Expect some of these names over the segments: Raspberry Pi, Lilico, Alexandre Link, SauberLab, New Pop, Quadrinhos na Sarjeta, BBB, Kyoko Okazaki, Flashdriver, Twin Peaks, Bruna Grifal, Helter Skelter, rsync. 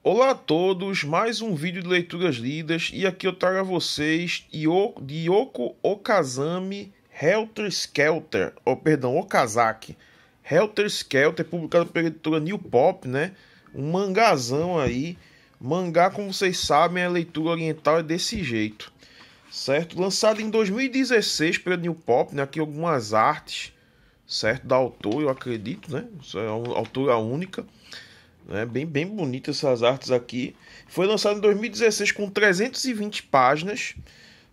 Olá a todos, mais um vídeo de leituras lidas, e aqui eu trago a vocês Kyoko Okazami Helter Skelter, Okazaki Helter Skelter, publicado pela editora New Pop, né? Um mangazão aí. Mangá, como vocês sabem, a leitura oriental é desse jeito, certo? Lançado em 2016 pela New Pop, né? Aqui algumas artes, certo? Da autora, eu acredito, né? Isso é uma autora única. É bem bonita essas artes aqui. Foi lançado em 2016 com 320 páginas,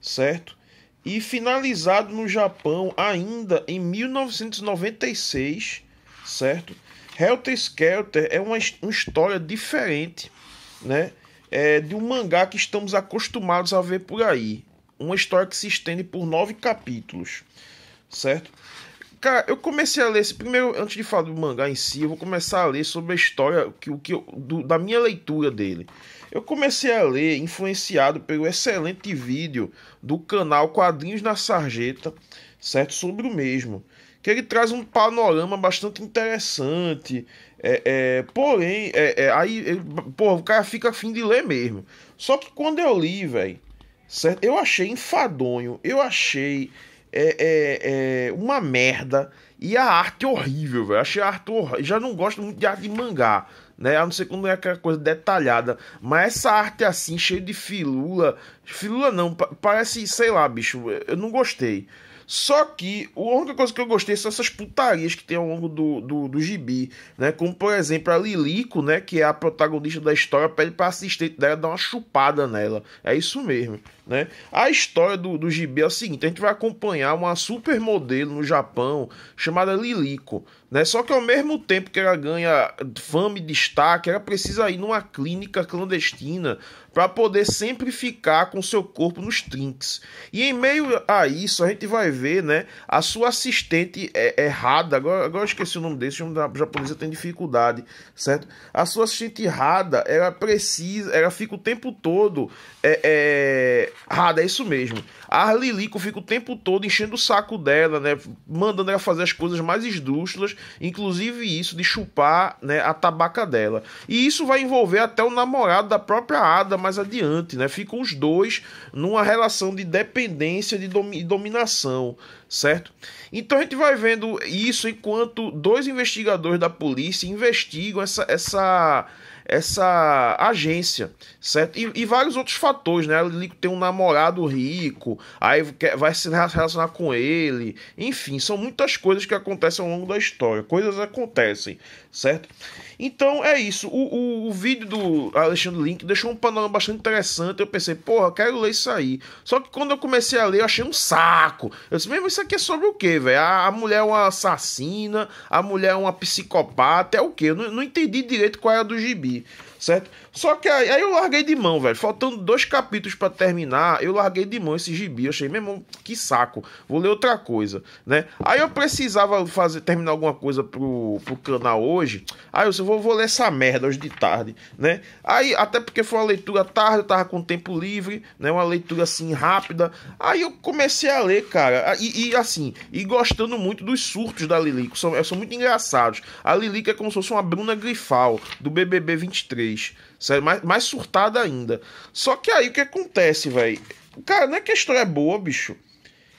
certo? E finalizado no Japão ainda em 1996, certo? Helter Skelter é uma história diferente, né? De um mangá que estamos acostumados a ver por aí. Uma história que se estende por 9 capítulos, certo? Cara, eu comecei a ler esse... Primeiro, antes de falar do mangá em si, eu vou começar a ler sobre a história da minha leitura dele. Eu comecei a ler influenciado pelo excelente vídeo do canal Quadrinhos na Sarjeta, certo? Sobre o mesmo. Que ele traz um panorama bastante interessante. Porém, o cara fica afim de ler mesmo. Só que quando eu li, velho, certo? Eu achei enfadonho, eu achei... uma merda. E a arte horrível, velho. Achei a arte horrível. Já não gosto muito de arte de mangá, né? A não ser quando é aquela coisa detalhada. Mas essa arte assim, cheia de filula. Filula não, parece, sei lá, bicho. Eu não gostei. Só que a única coisa que eu gostei são essas putarias que tem ao longo do gibi, né? Como, por exemplo, a Lilico, né? Que é a protagonista da história, pede pra assistente dela dar uma chupada nela. É isso mesmo, né? A história do gibi é o seguinte: a gente vai acompanhar uma supermodelo no Japão chamada Lilico, né? Só que ao mesmo tempo que ela ganha fama e destaque, ela precisa ir numa clínica clandestina para poder sempre ficar com seu corpo nos trinques. E em meio a isso, a gente vai ver, né, a sua assistente errada, agora eu esqueci o nome desse, o nome da japonesa tem dificuldade, certo? A sua assistente errada, ela fica o tempo todo errada, é isso mesmo. A Lilico fica o tempo todo enchendo o saco dela, né, mandando ela fazer as coisas mais esdrúxulas, inclusive isso de chupar, né, a tabaca dela. E isso vai envolver até o namorado da própria Ada mais adiante, né? Ficam os dois numa relação de dependência, de dominação, certo? Então a gente vai vendo isso enquanto dois investigadores da polícia investigam essa agência, certo? E vários outros fatores, né? Ele tem um namorado rico, aí vai se relacionar com ele, enfim, são muitas coisas que acontecem ao longo da história, coisas acontecem, certo? Então é isso, o vídeo do Alexandre Link deixou um panorama bastante interessante, eu pensei, porra, quero ler isso aí, só que quando eu comecei a ler eu achei um saco, eu disse, mesmo isso aqui é sobre o que, velho? A mulher é uma assassina, a mulher é uma psicopata, é o que? Eu não entendi direito qual era do gibi, certo? Só que aí eu larguei de mão, velho. Faltando 2 capítulos pra terminar, eu larguei de mão esse gibi. Eu achei, meu irmão, que saco. Vou ler outra coisa, né? Aí eu precisava terminar alguma coisa pro canal hoje. Aí eu disse, vou ler essa merda hoje de tarde, né? Aí, até porque foi uma leitura tarde, eu tava com tempo livre, né? Uma leitura assim, rápida. Aí eu comecei a ler, cara. E gostando muito dos surtos da Lilico. São muito engraçados. A Lilico é como se fosse uma Bruna Grifal, do BBB 23. Sério, mais surtada ainda. Só que aí o que acontece, velho? Cara, não é que a história é boa, bicho.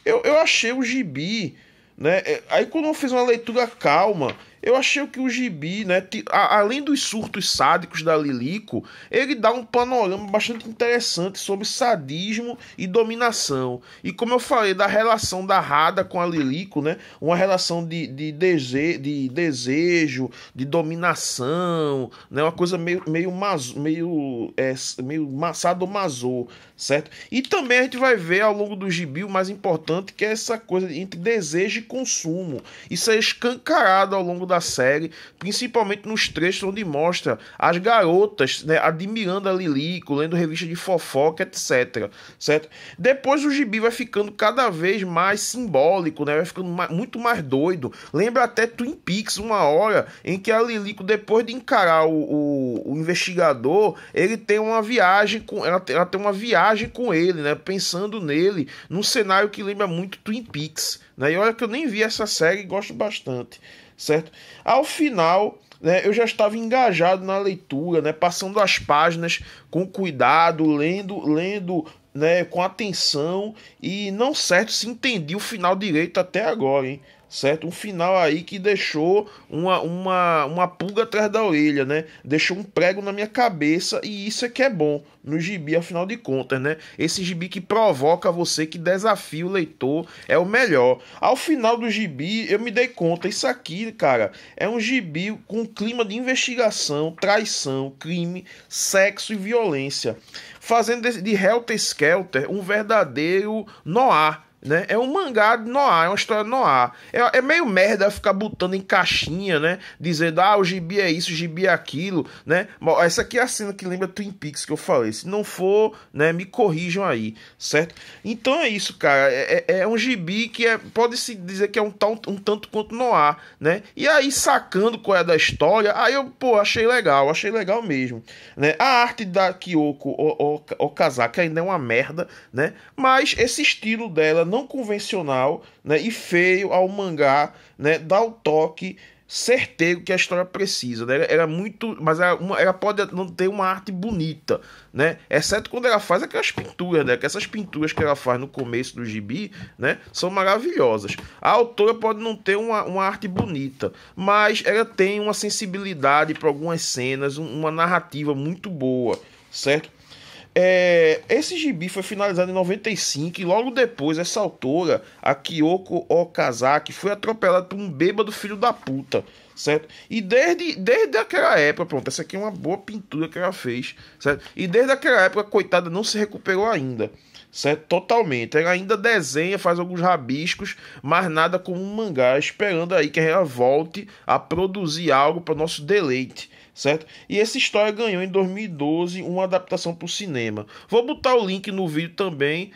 Eu achei o gibi, né? Aí quando eu fiz uma leitura calma, eu achei que o gibi, né, além dos surtos sádicos da Lilico, ele dá um panorama bastante interessante sobre sadismo e dominação. E como eu falei da relação da Hada com a Lilico, né, uma relação de desejo, de dominação, né, uma coisa meio sadomaso, certo? E também a gente vai ver ao longo do gibi o mais importante, que é essa coisa entre desejo e consumo. Isso é escancarado ao longo da série, principalmente nos trechos onde mostra as garotas, né, admirando a Lilico, lendo revista de fofoca, etc, certo? Depois o gibi vai ficando cada vez mais simbólico, né, vai ficando muito mais doido. Lembra até Twin Peaks, uma hora em que a Lilico, depois de encarar o investigador, ela tem uma viagem com ele, né, pensando nele, num cenário que lembra muito Twin Peaks, né? E olha que eu nem vi essa série e gosto bastante, certo? Ao final, né, eu já estava engajado na leitura, né, passando as páginas com cuidado, lendo, né, com atenção, e não certo se entendi o final direito até agora, hein? Certo? Um final aí que deixou uma pulga atrás da orelha, né? Deixou um prego na minha cabeça, e isso é que é bom no gibi, afinal de contas, né? Esse gibi que provoca você, que desafia o leitor, é o melhor. Ao final do gibi, eu me dei conta, isso aqui, cara, é um gibi com clima de investigação, traição, crime, sexo e violência, fazendo de Helter Skelter um verdadeiro noir. Né? É um mangá de noir, é uma história noir. É meio merda ficar botando em caixinha, né? Dizendo, ah, o gibi é isso, o gibi é aquilo, né? Essa aqui é a cena que lembra Twin Peaks que eu falei. Se não for, né, me corrijam aí, certo? Então é isso, cara. É um gibi que pode-se dizer que é um tanto quanto noir, né? E aí, sacando qual é da história, aí eu, pô, achei legal mesmo, né? A arte da Kyoko Okazaki ainda é uma merda, né? Mas esse estilo dela não convencional, né, e feio ao mangá, né, dá o toque certeiro que a história precisa, né? Era muito, mas ela pode não ter uma arte bonita, né? Exceto quando ela faz aquelas pinturas, né? Que essas pinturas que ela faz no começo do gibi, né, são maravilhosas. A autora pode não ter uma arte bonita, mas ela tem uma sensibilidade para algumas cenas, uma narrativa muito boa, certo? Esse gibi foi finalizado em 95 e logo depois essa autora, a Kyoko Okazaki, foi atropelada por um bêbado filho da puta, certo? E desde aquela época, pronto, essa aqui é uma boa pintura que ela fez, certo? E desde aquela época, coitada, não se recuperou ainda, certo? Totalmente. Ela ainda desenha, faz alguns rabiscos, mas nada como um mangá, esperando aí que ela volte a produzir algo para o nosso deleite, certo? E essa história ganhou em 2012 uma adaptação para o cinema. Vou botar o link no vídeo também,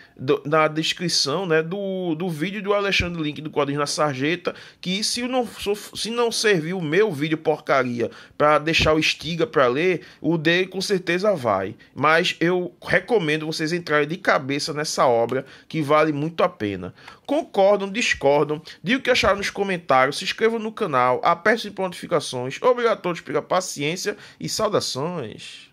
na descrição, né, do vídeo do Alexandre Link do Quadrinhos na Sarjeta, que se não servir o meu vídeo porcaria para deixar o Estiga para ler, o dele com certeza vai. Mas eu recomendo vocês entrarem de cabeça nessa obra, que vale muito a pena. Concordam, discordam, digam o que acharam nos comentários, se inscrevam no canal, apertem as notificações. Obrigado a todos pela paciência e saudações.